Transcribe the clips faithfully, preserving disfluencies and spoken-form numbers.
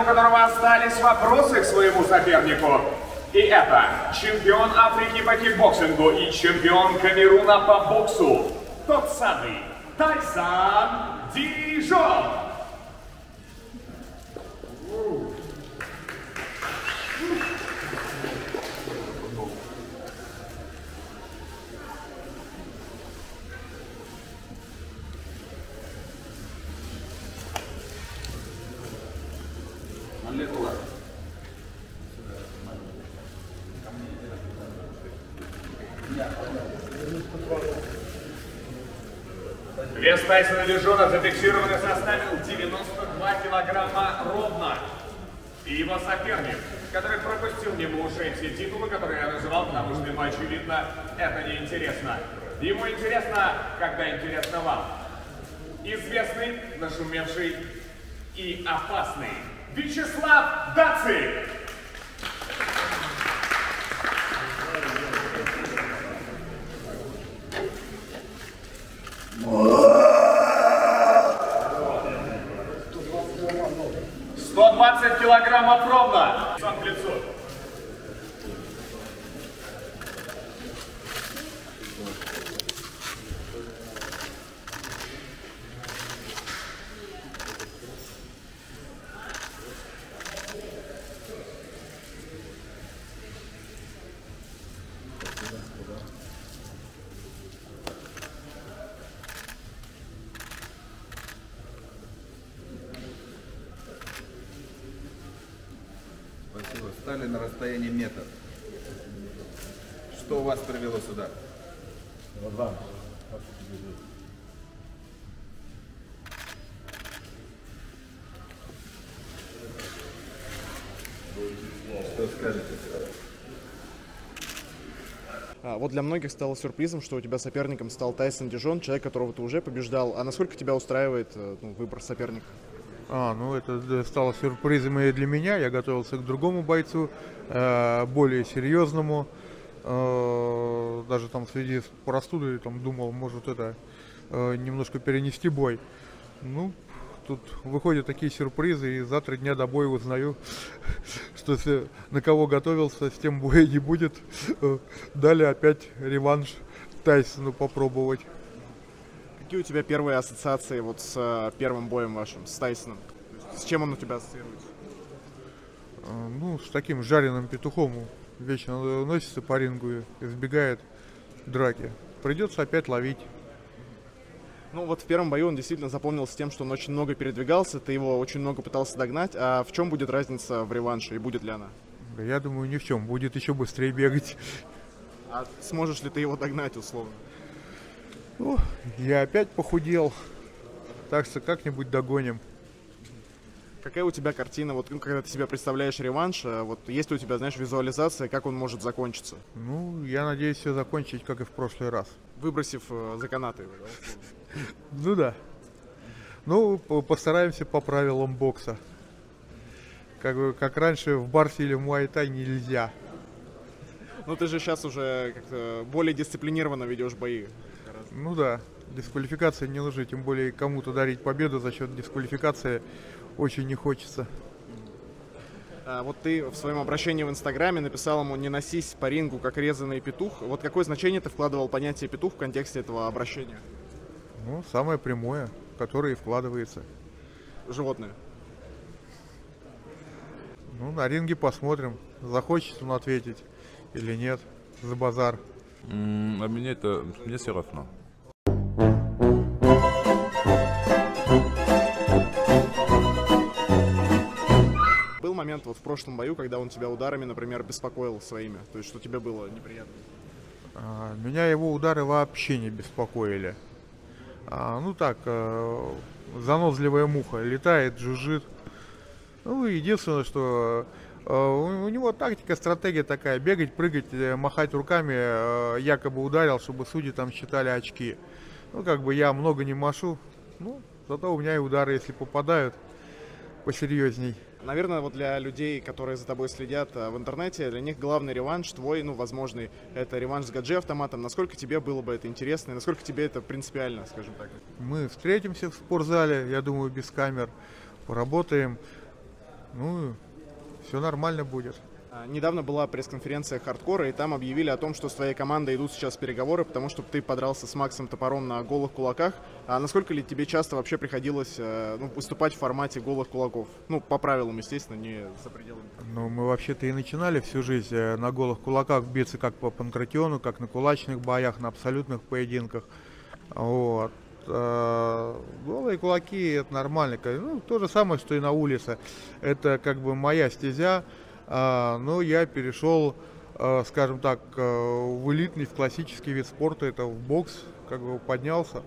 у которого остались вопросы к своему сопернику. И это чемпион Африки по кикбоксингу и чемпион Камеруна по боксу, тот самый Тайсон Дижон. Вес Тайсона Дижона зафиксированный составил девяносто два килограмма ровно. И его соперник, который пропустил мимо ушей все титулы, которые я называл, потому что ему, очевидно, это неинтересно. Ему интересно, когда интересно вам. Известный, нашумевший и опасный Вячеслав Дацик. сто двадцать килограммов ровно. пятьсот пятьсот. Стали на расстоянии метр. Что у вас привело сюда? Два. Что скажете? А, вот для многих стало сюрпризом, что у тебя соперником стал Тайсон Дижон, человек, которого ты уже побеждал. А насколько тебя устраивает ну, выбор соперника? А, ну это стало сюрпризом и для меня. Я готовился к другому бойцу, э, более серьезному. Э, даже там в связи с простудой там, думал, может это э, немножко перенести бой. Ну, тут выходят такие сюрпризы, и за три дня до боя узнаю, что если на кого готовился, с тем боя не будет. Дали опять реванш Тайсону попробовать. Какие у тебя первые ассоциации вот с э, первым боем вашим, с Тайсоном? С чем он у тебя ассоциируется? Ну, с таким жареным петухом. Вечно носится по рингу, избегает драки. Придется опять ловить. Ну, вот в первом бою он действительно запомнился тем, что он очень много передвигался, ты его очень много пытался догнать. А в чем будет разница в реванше и будет ли она? Да, я думаю, ни в чем. Будет еще быстрее бегать. А сможешь ли ты его догнать, условно? Ну, я опять похудел, так что как-нибудь догоним. Какая у тебя картина, вот, ну, когда ты себя представляешь реванш, вот, есть ли у тебя, знаешь, визуализация, как он может закончиться? Ну, я надеюсь все закончить, как и в прошлый раз. Выбросив э, за канаты. Ну да. Ну, постараемся по правилам бокса. Как раньше в барсе или в муай-тай нельзя. Ну, ты же сейчас уже как-то более дисциплинированно ведешь бои. Ну да, дисквалификации не лжи, тем более кому-то дарить победу за счет дисквалификации очень не хочется. А вот ты в своем обращении в Инстаграме написал ему «Не носись по рингу, как резаный петух». Вот какое значение ты вкладывал в понятие «петух» в контексте этого обращения? Ну, самое прямое, которое и вкладывается. Животное? Ну, на ринге посмотрим, захочет он ответить или нет за базар. А мне это, мне все равно. Был момент вот в прошлом бою, когда он тебя ударами, например, беспокоил своими, то есть что тебе было неприятно? А, меня его удары вообще не беспокоили. А, ну так, а, занозливая муха, летает, жужжит. Ну, единственное, что... У него тактика, стратегия такая: бегать, прыгать, махать руками, якобы ударил, чтобы судьи там считали очки. Ну, как бы я много не машу, ну, зато у меня и удары, если попадают, посерьезней. Наверное, вот для людей, которые за тобой следят в интернете, для них главный реванш твой, ну, возможный, это реванш с Гаджи Автоматом. Насколько тебе было бы это интересно и насколько тебе это принципиально, скажем так? Мы встретимся в спортзале, я думаю, без камер, поработаем. ну, все нормально будет. Недавно была пресс-конференция «Хардкора», и там объявили о том, что с твоей командой идут сейчас переговоры, потому что ты подрался с Максом Топором на голых кулаках. А насколько ли тебе часто вообще приходилось ну, выступать в формате голых кулаков? Ну, по правилам, естественно, не за пределами. Ну, мы вообще-то и начинали всю жизнь на голых кулаках биться как по Панкратиону, как на кулачных боях, на абсолютных поединках. Вот. Голые кулаки – это нормально. Ну, то же самое, что и на улице. Это как бы моя стезя. А, ну, я перешел, а, скажем так, в элитный, в классический вид спорта, это в бокс, как бы поднялся.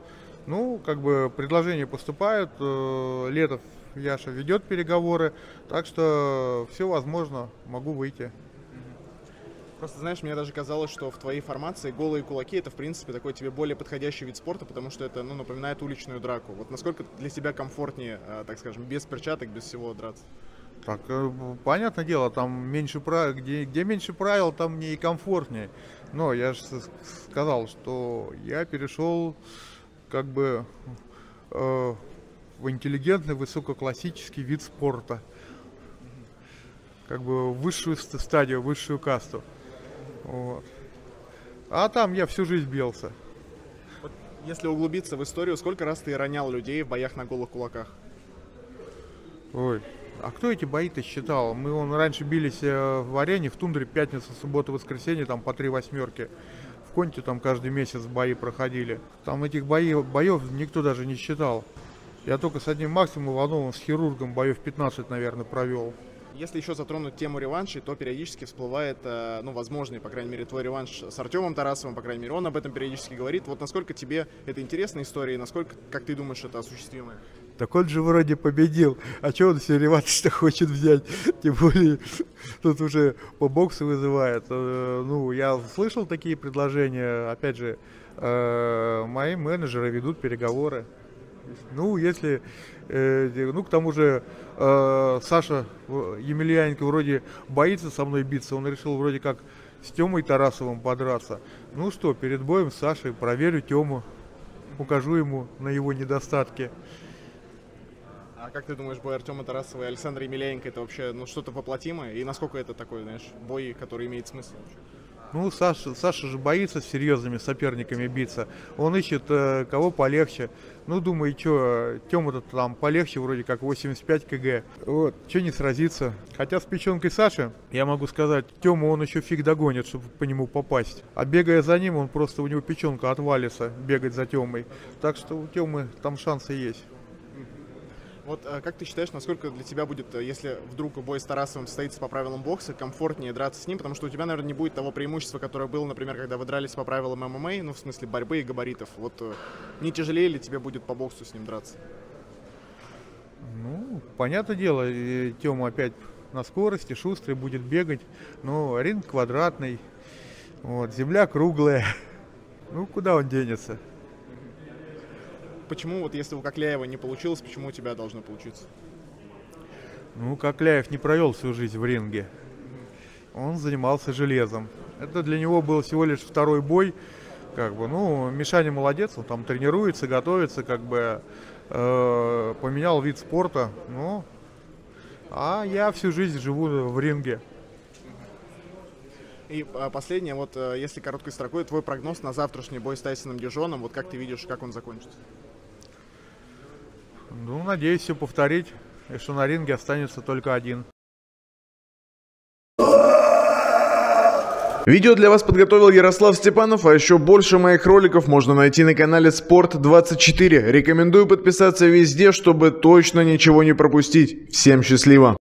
Ну, как бы предложения поступают, э, Летов Яша ведет переговоры, так что все возможно, могу выйти. Просто, знаешь, мне даже казалось, что в твоей формации голые кулаки – это, в принципе, такой тебе более подходящий вид спорта, потому что это, ну, напоминает уличную драку. Вот насколько для тебя комфортнее, так скажем, без перчаток, без всего драться? Так, понятное дело, там меньше правил, где, где меньше правил, там мне и комфортнее. Но я же сказал, что я перешел как бы э, в интеллигентный, высококлассический вид спорта. Как бы высшую стадию, высшую касту. Вот. А там я всю жизнь бился. Вот если углубиться в историю, сколько раз ты ронял людей в боях на голых кулаках? Ой. А кто эти бои-то считал? Мы вон, раньше бились в арене, в тундре, пятница, суббота, воскресенье, там по три восьмерки. В Конте там каждый месяц бои проходили. Там этих бои, боев никто даже не считал. Я только с одним Максимом Ивановым, с хирургом, боев пятнадцать, наверное, провел. Если еще затронуть тему реваншей, то периодически всплывает, ну, возможный, по крайней мере, твой реванш с Артемом Тарасовым, по крайней мере, он об этом периодически говорит. Вот насколько тебе это интересная история, и насколько, как ты думаешь, это осуществимо? Так он же вроде победил, а чего он все реванш-то хочет взять? Тем более, тут уже по боксу вызывает. Ну, я слышал такие предложения, опять же, мои менеджеры ведут переговоры. Ну, если, ну, к тому же, Саша Емельяненко вроде боится со мной биться, он решил вроде как с Темой Тарасовым подраться. Ну что, перед боем с Сашей проверю Тему, покажу ему на его недостатки. А как ты думаешь, бой Артема Тарасова и Александра Емельяненко, это вообще, ну, что-то воплотимое? И насколько это такой, знаешь, бой, который имеет смысл вообще? Ну, Саша, Саша же боится с серьезными соперниками биться. Он ищет э, кого полегче. Ну, думаю, что Тёма-то там полегче, вроде как восемьдесят пять килограмм. Вот, что не сразиться. Хотя с печенкой Саши, я могу сказать, Тёму он еще фиг догонит, чтобы по нему попасть. А бегая за ним, он просто, у него печенка отвалится, бегать за Тёмой. Так что у Тёмы там шансы есть. Вот как ты считаешь, насколько для тебя будет, если вдруг бой с Тарасовым состоится по правилам бокса, комфортнее драться с ним? Потому что у тебя, наверное, не будет того преимущества, которое было, например, когда вы дрались по правилам ММА, ну, в смысле борьбы и габаритов. Вот не тяжелее ли тебе будет по боксу с ним драться? Ну, понятное дело, Тёма опять на скорости, шустрый, будет бегать. Но ринг квадратный, вот, земля круглая. Ну, куда он денется? Почему, вот если у Кокляева не получилось, почему у тебя должно получиться? Ну, Кокляев не провел всю жизнь в ринге. Он занимался железом. Это для него был всего лишь второй бой. Как бы, ну, Мишаня молодец, он там тренируется, готовится, как бы э, поменял вид спорта. Ну, а я всю жизнь живу в ринге. И последнее, вот если короткой строкой, твой прогноз на завтрашний бой с Тайсоном Дижоном, вот как ты видишь, как он закончится? Ну, надеюсь, все повторить, и что на ринге останется только один. Видео для вас подготовил Ярослав Степанов, а еще больше моих роликов можно найти на канале спорт двадцать четыре. Рекомендую подписаться везде, чтобы точно ничего не пропустить. Всем счастливо!